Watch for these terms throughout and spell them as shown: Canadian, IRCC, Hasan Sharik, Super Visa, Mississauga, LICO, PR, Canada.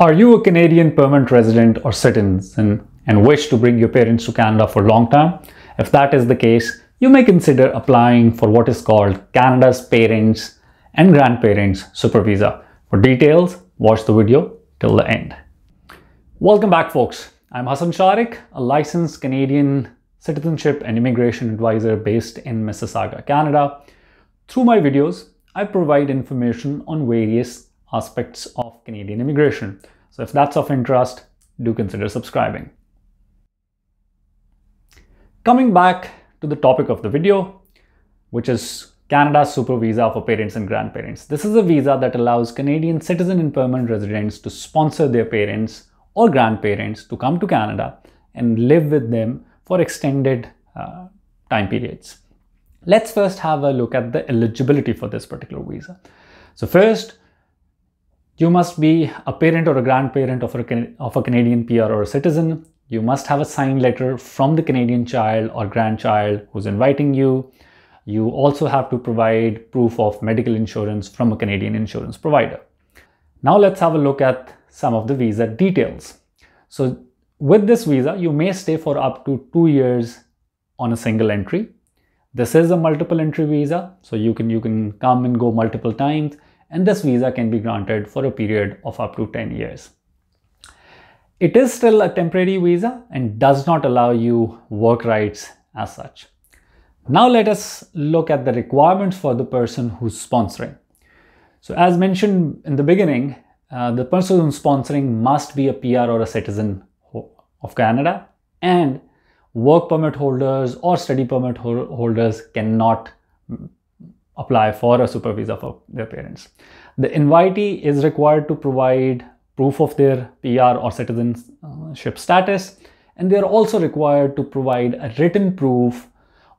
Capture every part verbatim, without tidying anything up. Are you a Canadian permanent resident or citizen and wish to bring your parents to Canada for a long time? If that is the case, you may consider applying for what is called Canada's Parents and Grandparents Super Visa. For details, watch the video till the end. Welcome back, folks. I'm Hasan Sharik, a licensed Canadian citizenship and immigration advisor based in Mississauga, Canada. Through my videos, I provide information on various aspects of Canadian immigration. So if that's of interest, do consider subscribing. Coming back to the topic of the video, which is Canada's Super Visa for Parents and Grandparents. This is a visa that allows Canadian citizen and permanent residents to sponsor their parents or grandparents to come to Canada and live with them for extended uh, time periods. Let's first have a look at the eligibility for this particular visa. So first, you must be a parent or a grandparent of a, of a Canadian P R or a citizen. You must have a signed letter from the Canadian child or grandchild who's inviting you. You also have to provide proof of medical insurance from a Canadian insurance provider. Now let's have a look at some of the visa details. So with this visa, you may stay for up to two years on a single entry. This is a multiple entry visa, so you can, you can come and go multiple times. And this visa can be granted for a period of up to ten years. It is still a temporary visa and does not allow you work rights as such. Now let us look at the requirements for the person who's sponsoring. So as mentioned in the beginning, uh, the person who's sponsoring must be a P R or a citizen of Canada, and work permit holders or study permit holders cannot apply for a super visa for their parents. The invitee is required to provide proof of their P R or citizenship status, and they are also required to provide a written proof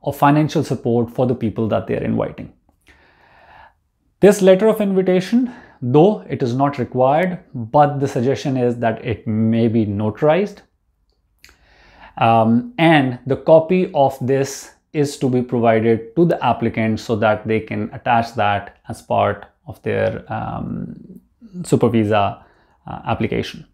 of financial support for the people that they are inviting. This letter of invitation, though it is not required, but the suggestion is that it may be notarized, um, and the copy of this is to be provided to the applicant so that they can attach that as part of their um, super visa uh, application.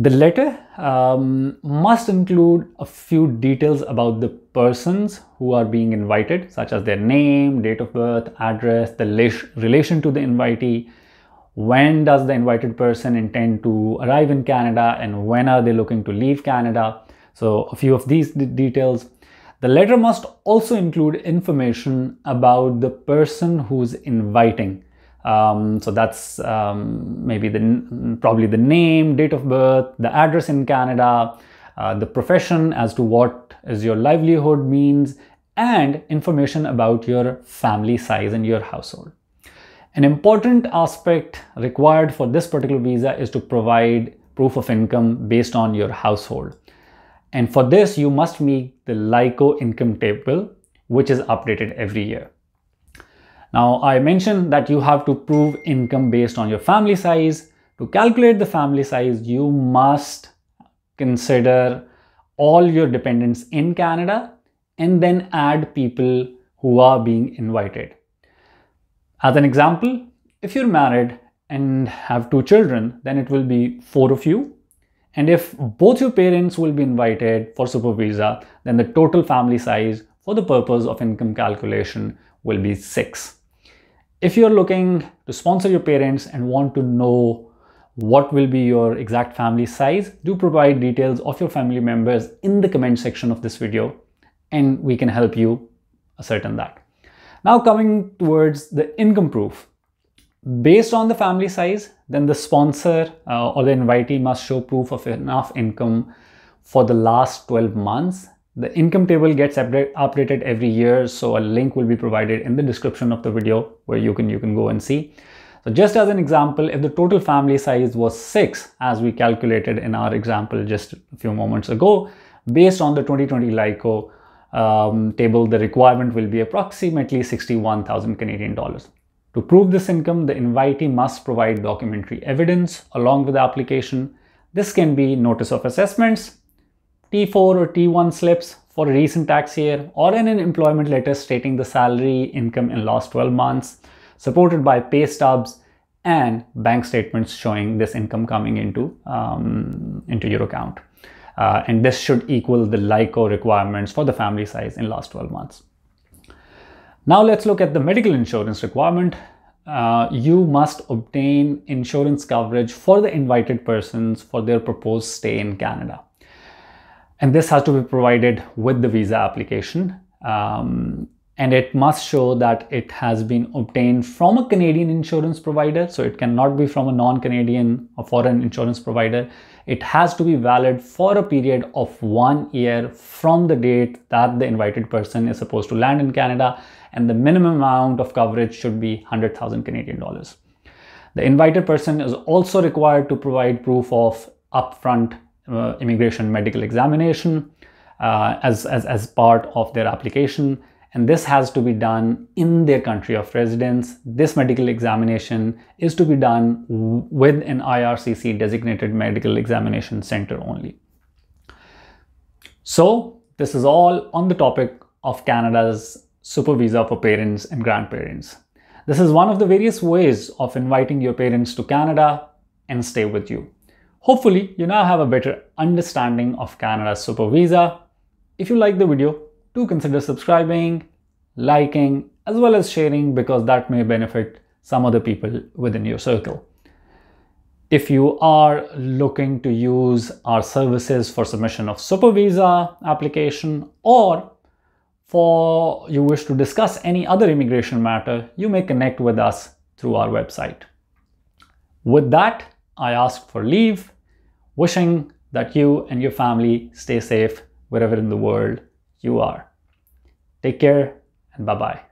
The letter um, must include a few details about the persons who are being invited, such as their name, date of birth, address, the relation to the invitee, when does the invited person intend to arrive in Canada, and when are they looking to leave Canada. So a few of these details. The letter must also include information about the person who's inviting. Um, so that's um, maybe the probably the name, date of birth, the address in Canada, uh, the profession as to what is your livelihood means, and information about your family size and your household. An important aspect required for this particular visa is to provide proof of income based on your household. And for this, you must meet the LICO income table, which is updated every year. Now, I mentioned that you have to prove income based on your family size. To calculate the family size, you must consider all your dependents in Canada and then add people who are being invited. As an example, if you're married and have two children, then it will be four of you. And if both your parents will be invited for super visa, then the total family size for the purpose of income calculation will be six. If you're looking to sponsor your parents and want to know what will be your exact family size, do provide details of your family members in the comment section of this video, and we can help you ascertain that. Now coming towards the income proof. Based on the family size, then the sponsor uh, or the invitee must show proof of enough income for the last twelve months. The income table gets update, updated every year, so a link will be provided in the description of the video where you can, you can go and see. So just as an example, if the total family size was six, as we calculated in our example just a few moments ago, based on the twenty twenty LICO um, table, the requirement will be approximately sixty-one thousand Canadian dollars. To prove this income, the invitee must provide documentary evidence along with the application. This can be notice of assessments, T four or T one slips for a recent tax year, or an employment letter stating the salary, income in last twelve months, supported by pay stubs and bank statements showing this income coming into, um, into your account. Uh, and this should equal the LICO requirements for the family size in last twelve months. Now let's look at the medical insurance requirement. Uh, you must obtain insurance coverage for the invited persons for their proposed stay in Canada. And this has to be provided with the visa application. Um, and it must show that it has been obtained from a Canadian insurance provider. So it cannot be from a non-Canadian or foreign insurance provider. It has to be valid for a period of one year from the date that the invited person is supposed to land in Canada. And the minimum amount of coverage should be one hundred thousand Canadian dollars. The invited person is also required to provide proof of upfront uh, immigration medical examination uh, as, as, as part of their application. And this has to be done in their country of residence. This medical examination is to be done with an I R C C designated medical examination center only. So this is all on the topic of Canada's super visa for parents and grandparents. This is one of the various ways of inviting your parents to Canada and stay with you. Hopefully, you now have a better understanding of Canada's super visa. If you like the video, do consider subscribing, liking, as well as sharing, because that may benefit some other people within your circle. If you are looking to use our services for submission of super visa application, or for you wish to discuss any other immigration matter, you may connect with us through our website. With that, I ask for leave, wishing that you and your family stay safe wherever in the world you are. Take care and bye-bye.